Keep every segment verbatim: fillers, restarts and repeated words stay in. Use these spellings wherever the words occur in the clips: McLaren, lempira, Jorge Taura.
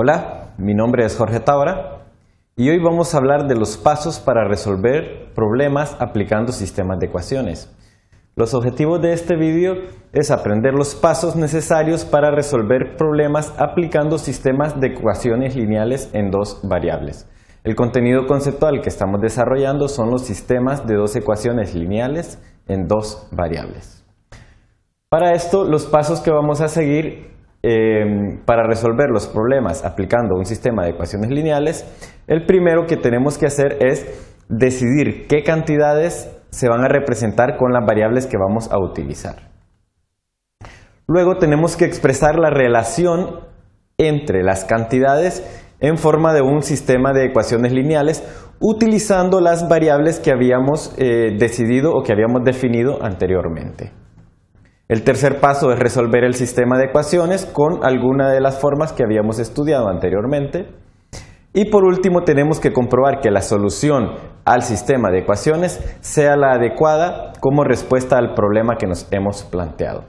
Hola, mi nombre es Jorge Taura y hoy vamos a hablar de los pasos para resolver problemas aplicando sistemas de ecuaciones. Los objetivos de este video es aprender los pasos necesarios para resolver problemas aplicando sistemas de ecuaciones lineales en dos variables. El contenido conceptual que estamos desarrollando son los sistemas de dos ecuaciones lineales en dos variables. Para esto, los pasos que vamos a seguir eh, para resolver los problemas aplicando un sistema de ecuaciones lineales, el primero que tenemos que hacer es decidir qué cantidades se van a representar con las variables que vamos a utilizar. Luego tenemos que expresar la relación entre las cantidades en forma de un sistema de ecuaciones lineales utilizando las variables que habíamos eh, decidido o que habíamos definido anteriormente. El tercer paso es resolver el sistema de ecuaciones con alguna de las formas que habíamos estudiado anteriormente. Y por último tenemos que comprobar que la solución al sistema de ecuaciones sea la adecuada como respuesta al problema que nos hemos planteado.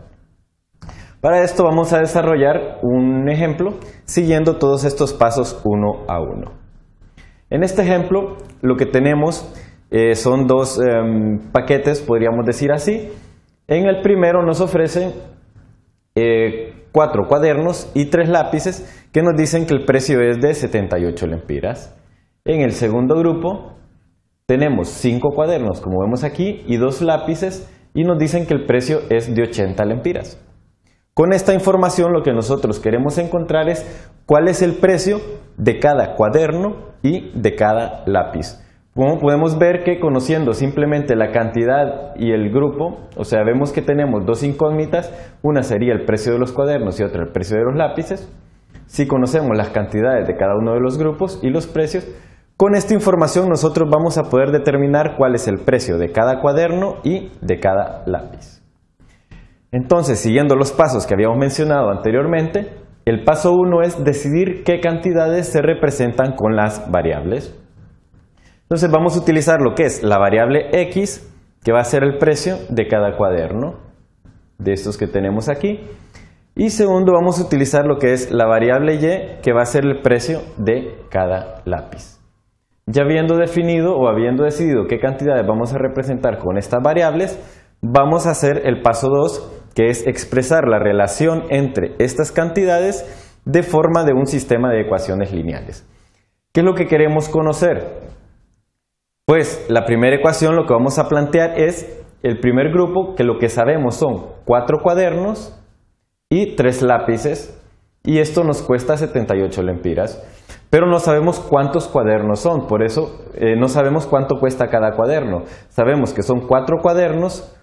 Para esto vamos a desarrollar un ejemplo siguiendo todos estos pasos uno a uno. En este ejemplo lo que tenemos eh, son dos eh, paquetes, podríamos decir así. En el primero nos ofrecen eh, cuatro cuadernos y tres lápices que nos dicen que el precio es de setenta y ocho lempiras. En el segundo grupo tenemos cinco cuadernos, como vemos aquí, y dos lápices y nos dicen que el precio es de ochenta lempiras. Con esta información lo que nosotros queremos encontrar es cuál es el precio de cada cuaderno y de cada lápiz. Como podemos ver que conociendo simplemente la cantidad y el grupo, o sea, vemos que tenemos dos incógnitas, una sería el precio de los cuadernos y otra el precio de los lápices. Si conocemos las cantidades de cada uno de los grupos y los precios, con esta información nosotros vamos a poder determinar cuál es el precio de cada cuaderno y de cada lápiz. Entonces, siguiendo los pasos que habíamos mencionado anteriormente, el paso uno es decidir qué cantidades se representan con las variables. Entonces vamos a utilizar lo que es la variable X, que va a ser el precio de cada cuaderno, de estos que tenemos aquí. Y segundo, vamos a utilizar lo que es la variable Y, que va a ser el precio de cada lápiz. Ya habiendo definido o habiendo decidido qué cantidades vamos a representar con estas variables, vamos a hacer el paso dos, que es expresar la relación entre estas cantidades de forma de un sistema de ecuaciones lineales. ¿Qué es lo que queremos conocer? Pues la primera ecuación lo que vamos a plantear es el primer grupo, que lo que sabemos son cuatro cuadernos y tres lápices, y esto nos cuesta setenta y ocho lempiras, pero no sabemos cuántos cuadernos son, por eso eh, no sabemos cuánto cuesta cada cuaderno. Sabemos que son cuatro cuadernos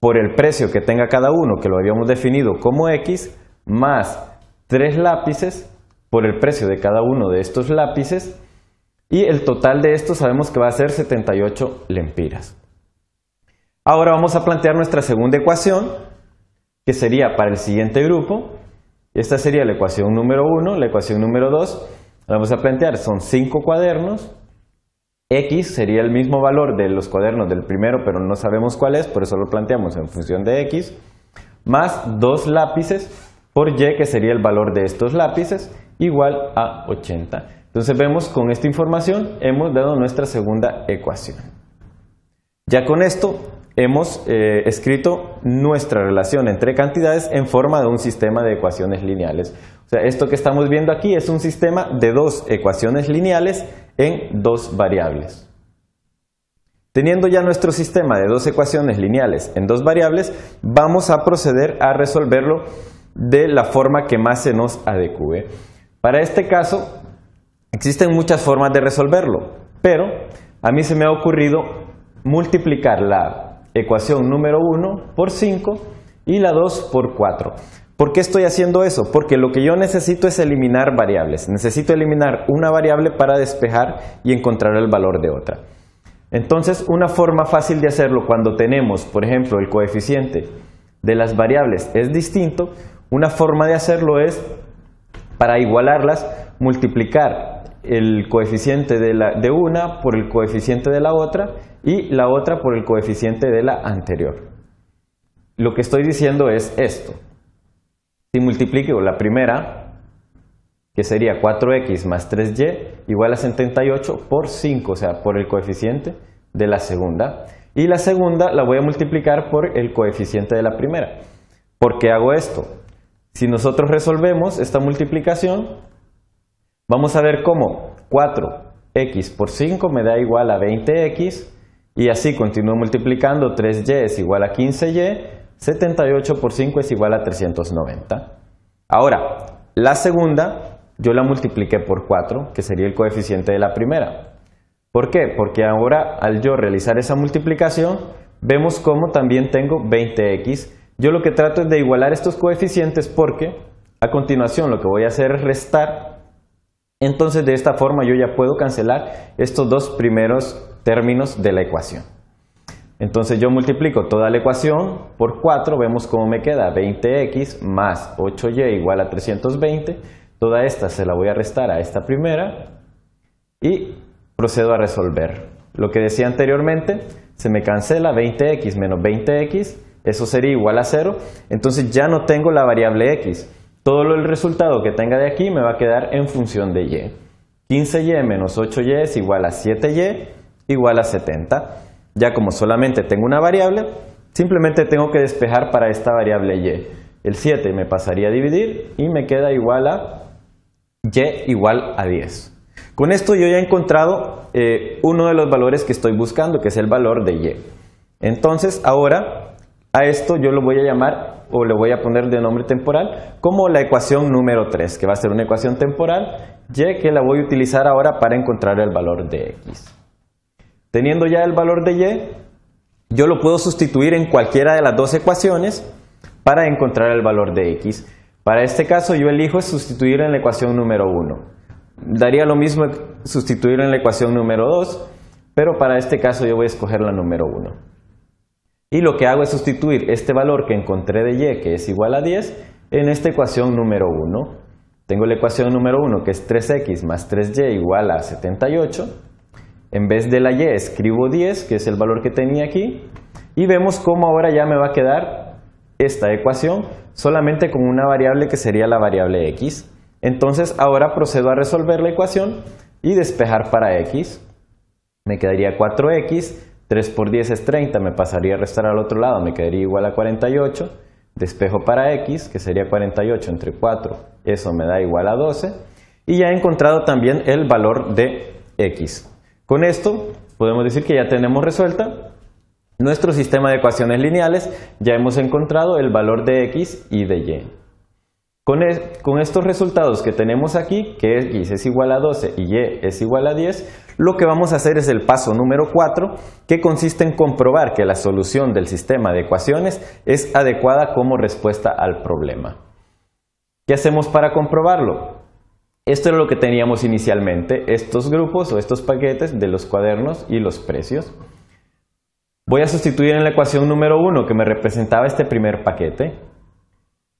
por el precio que tenga cada uno, que lo habíamos definido como X, más tres lápices por el precio de cada uno de estos lápices, y el total de esto sabemos que va a ser setenta y ocho lempiras. Ahora vamos a plantear nuestra segunda ecuación, que sería para el siguiente grupo. Esta sería la ecuación número uno, la ecuación número dos. La vamos a plantear, son cinco cuadernos. X sería el mismo valor de los cuadernos del primero, pero no sabemos cuál es, por eso lo planteamos en función de X. Más dos lápices por Y, que sería el valor de estos lápices, igual a ochenta. Entonces vemos, con esta información hemos dado nuestra segunda ecuación. Ya con esto hemos eh, escrito nuestra relación entre cantidades en forma de un sistema de ecuaciones lineales. O sea, esto que estamos viendo aquí es un sistema de dos ecuaciones lineales en dos variables. Teniendo ya nuestro sistema de dos ecuaciones lineales en dos variables, vamos a proceder a resolverlo de la forma que más se nos adecue. Para este caso, existen muchas formas de resolverlo, pero a mí se me ha ocurrido multiplicar la ecuación número uno por cinco y la dos por cuatro. ¿Por qué estoy haciendo eso? Porque lo que yo necesito es eliminar variables. Necesito eliminar una variable para despejar y encontrar el valor de otra. Entonces, una forma fácil de hacerlo cuando tenemos, por ejemplo, el coeficiente de las variables es distinto, una forma de hacerlo es, para igualarlas, multiplicar el coeficiente de, la, de una por el coeficiente de la otra y la otra por el coeficiente de la anterior. Lo que estoy diciendo es esto: si multiplico la primera que sería cuatro equis más tres y igual a setenta y ocho por cinco, o sea, por el coeficiente de la segunda. Y la segunda la voy a multiplicar por el coeficiente de la primera. ¿Por qué hago esto? Si nosotros resolvemos esta multiplicación, vamos a ver cómo cuatro equis por cinco me da igual a veinte equis, y así continúo multiplicando, tres y es igual a quince y, setenta y ocho por cinco es igual a trescientos noventa. Ahora, la segunda yo la multipliqué por cuatro, que sería el coeficiente de la primera. ¿Por qué? Porque ahora al yo realizar esa multiplicación, vemos cómo también tengo veinte equis. Yo lo que trato es de igualar estos coeficientes porque a continuación lo que voy a hacer es restar. Entonces de esta forma yo ya puedo cancelar estos dos primeros términos de la ecuación. Entonces yo multiplico toda la ecuación por cuatro, vemos cómo me queda veinte equis más ocho y igual a trescientos veinte. Toda esta se la voy a restar a esta primera y procedo a resolver. Lo que decía anteriormente, se me cancela veinte equis menos veinte equis, eso sería igual a cero, entonces ya no tengo la variable x. Todo el resultado que tenga de aquí me va a quedar en función de y. quince y menos ocho y es igual a siete y igual a setenta. Ya como solamente tengo una variable, simplemente tengo que despejar para esta variable y. El siete me pasaría a dividir y me queda igual a y igual a diez. Con esto yo ya he encontrado eh, uno de los valores que estoy buscando, que es el valor de y. Entonces ahora a esto yo lo voy a llamar o le voy a poner de nombre temporal como la ecuación número tres, que va a ser una ecuación temporal y que la voy a utilizar ahora para encontrar el valor de x. Teniendo ya el valor de y, yo lo puedo sustituir en cualquiera de las dos ecuaciones para encontrar el valor de x. Para este caso yo elijo sustituir en la ecuación número uno. Daría lo mismo sustituir en la ecuación número dos, pero para este caso yo voy a escoger la número uno. Y lo que hago es sustituir este valor que encontré de y, que es igual a diez, en esta ecuación número uno. Tengo la ecuación número uno, que es tres equis más tres y igual a setenta y ocho. En vez de la y escribo diez, que es el valor que tenía aquí. Y vemos cómo ahora ya me va a quedar esta ecuación solamente con una variable que sería la variable x. Entonces ahora procedo a resolver la ecuación y despejar para x. Me quedaría cuatro equis, tres por diez es treinta, me pasaría a restar al otro lado, me quedaría igual a cuarenta y ocho. Despejo para x, que sería cuarenta y ocho entre cuatro, eso me da igual a doce. Y ya he encontrado también el valor de x. Con esto podemos decir que ya tenemos resuelta nuestro sistema de ecuaciones lineales, ya hemos encontrado el valor de x y de y. Con, es, con estos resultados que tenemos aquí, que x es igual a doce y y es igual a diez, lo que vamos a hacer es el paso número cuatro, que consiste en comprobar que la solución del sistema de ecuaciones es adecuada como respuesta al problema. ¿Qué hacemos para comprobarlo? Esto es lo que teníamos inicialmente, estos grupos o estos paquetes de los cuadernos y los precios. Voy a sustituir en la ecuación número uno que me representaba este primer paquete.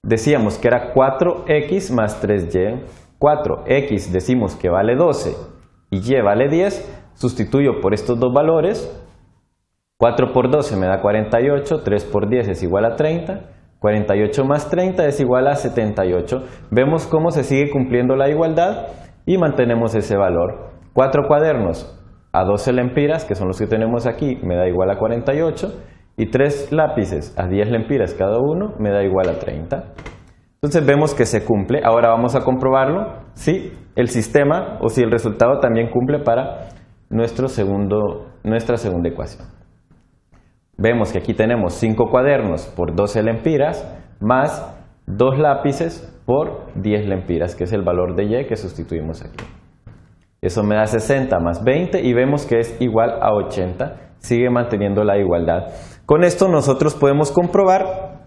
Decíamos que era cuatro equis más tres y, cuatro equis decimos que vale doce y y vale diez, sustituyo por estos dos valores, cuatro por doce me da cuarenta y ocho, tres por diez es igual a treinta, cuarenta y ocho más treinta es igual a setenta y ocho, vemos cómo se sigue cumpliendo la igualdad y mantenemos ese valor, cuatro cuadernos a doce lempiras, que son los que tenemos aquí, me da igual a cuarenta y ocho, y tres lápices a diez lempiras cada uno me da igual a treinta. Entonces vemos que se cumple. Ahora vamos a comprobarlo si el sistema o si el resultado también cumple para nuestro segundo, nuestra segunda ecuación. Vemos que aquí tenemos cinco cuadernos por doce lempiras más dos lápices por diez lempiras, que es el valor de y que sustituimos aquí. Eso me da sesenta más veinte y vemos que es igual a ochenta. Sigue manteniendo la igualdad. Con esto nosotros podemos comprobar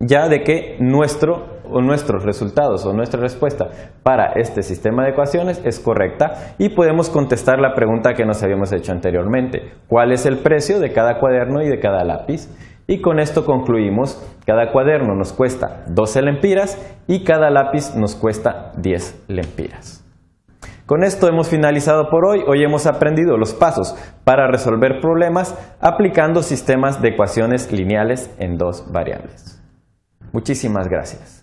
ya de que nuestro, o nuestros resultados o nuestra respuesta para este sistema de ecuaciones es correcta y podemos contestar la pregunta que nos habíamos hecho anteriormente. ¿Cuál es el precio de cada cuaderno y de cada lápiz? Y con esto concluimos. Cada cuaderno nos cuesta doce lempiras y cada lápiz nos cuesta diez lempiras. Con esto hemos finalizado por hoy. Hoy hemos aprendido los pasos para resolver problemas aplicando sistemas de ecuaciones lineales en dos variables. Muchísimas gracias.